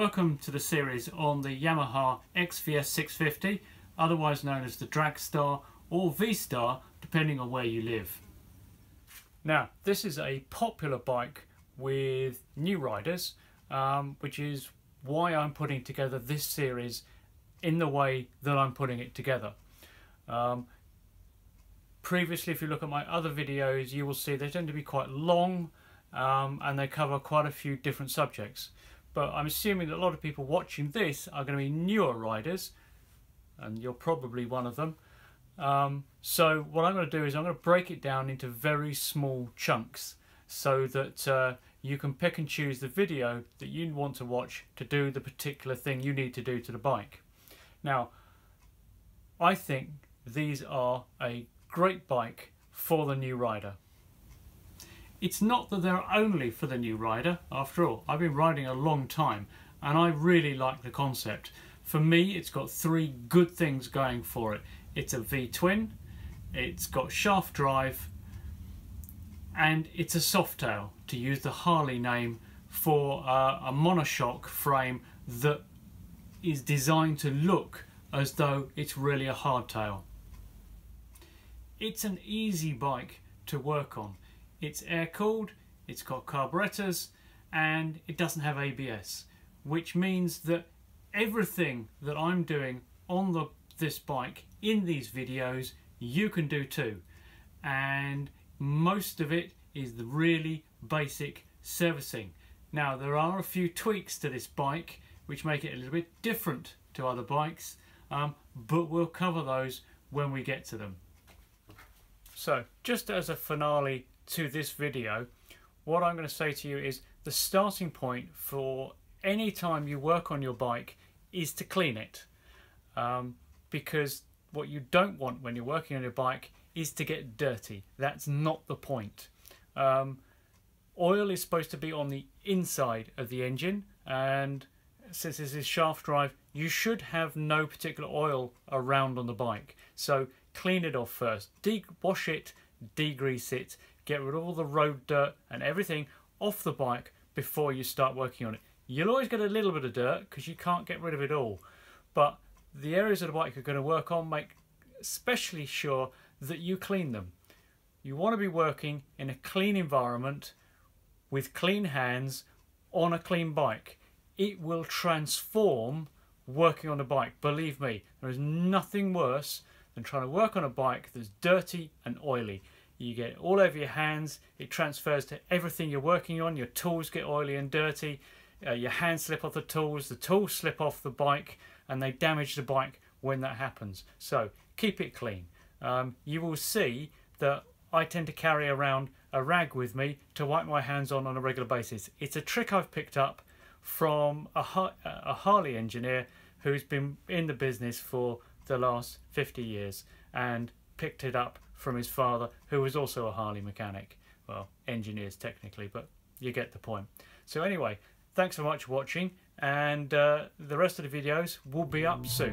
Welcome to the series on the Yamaha XVS650, otherwise known as the Dragstar or V-Star, depending on where you live. Now, this is a popular bike with new riders, which is why I'm putting together this series in the way that I'm putting it together. Previously, if you look at my other videos, you will see they tend to be quite long and they cover quite a few different subjects. But I'm assuming that a lot of people watching this are going to be newer riders, and you're probably one of them. So what I'm going to do is I'm going to break it down into very small chunks so that you can pick and choose the video that you want to watch to do the particular thing you need to do to the bike. Now, I think these are a great bike for the new rider. It's not that they're only for the new rider. After all, I've been riding a long time and I really like the concept. For me, it's got three good things going for it. It's a V-twin, it's got shaft drive, and it's a soft tail, to use the Harley name for a monoshock frame that is designed to look as though it's really a hard tail. It's an easy bike to work on. It's air-cooled, it's got carburettors, and it doesn't have ABS, which means that everything that I'm doing on this bike in these videos, you can do too. And most of it is the really basic servicing. Now, there are a few tweaks to this bike which make it a little bit different to other bikes, but we'll cover those when we get to them. So, just as a finale to this video, what I'm going to say to you is the starting point for any time you work on your bike is to clean it, because what you don't want when you're working on your bike is to get dirty. That's not the point. Oil is supposed to be on the inside of the engine, and since this is shaft drive, you should have no particular oil around on the bike. So clean it off first, wash it, degrease it, get rid of all the road dirt and everything off the bike before you start working on it. You'll always get a little bit of dirt because you can't get rid of it all, but the areas of the bike you're going to work on, make especially sure that you clean them. You want to be working in a clean environment with clean hands on a clean bike. It will transform working on a bike. Believe me, there is nothing worse than trying to work on a bike that's dirty and oily. You get it all over your hands, it transfers to everything you're working on, your tools get oily and dirty, your hands slip off the tools slip off the bike, and they damage the bike when that happens. So keep it clean. You will see that I tend to carry around a rag with me to wipe my hands on a regular basis. It's a trick I've picked up from a Harley engineer who's been in the business for the last 50 years and picked it up from his father, who was also a Harley mechanic. Well, engineers technically, but you get the point. So anyway, thanks so much for watching, and the rest of the videos will be up soon.